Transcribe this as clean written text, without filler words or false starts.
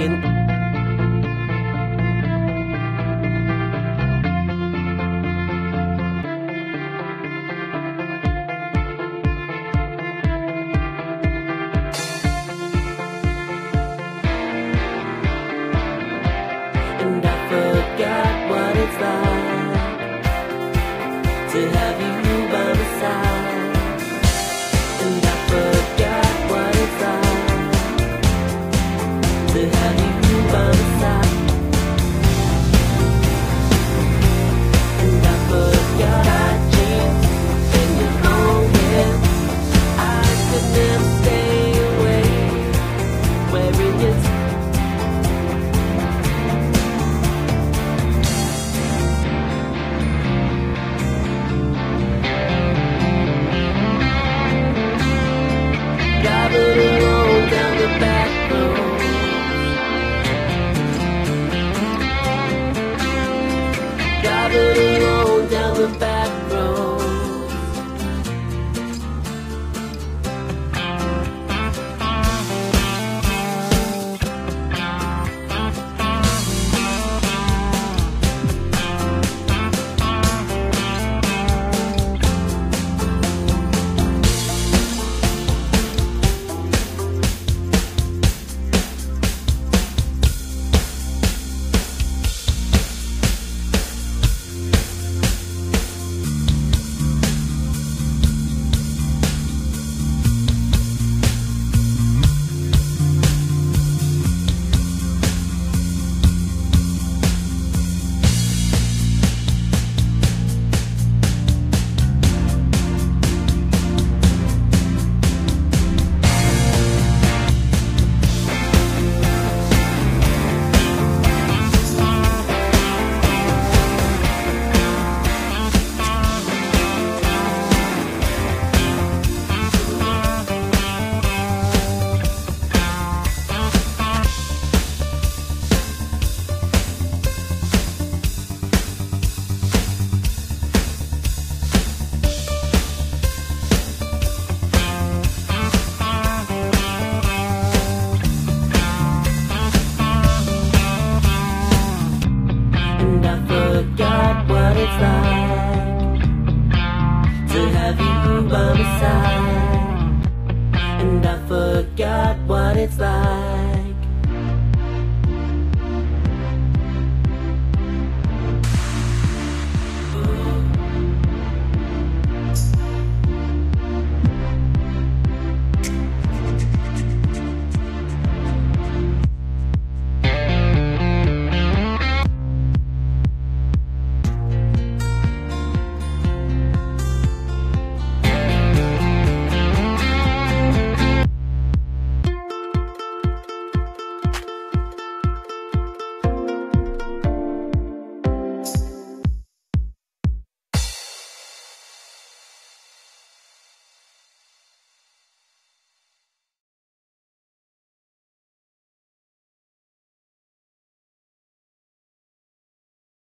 again. And I forgot what it's like to have you by my side. It's like